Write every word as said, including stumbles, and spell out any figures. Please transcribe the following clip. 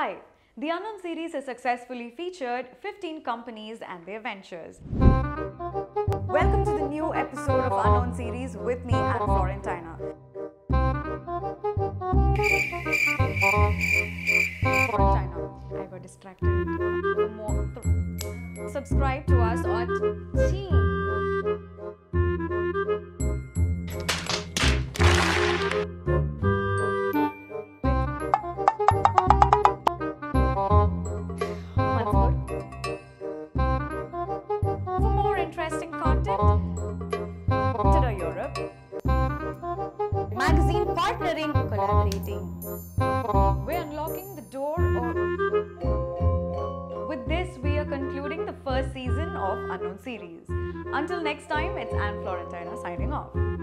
Hi, the Unknown series has successfully featured fifteen companies and their ventures. Welcome to the new episode of Unknown series with me, Anne Florentina. Florentina, I got distracted. More Subscribe to us on to the Europe Magazine, partnering, collaborating. We're unlocking the door of... With this, we are concluding the first season of Unknown series. Until next time, it's Anne Florentina signing off.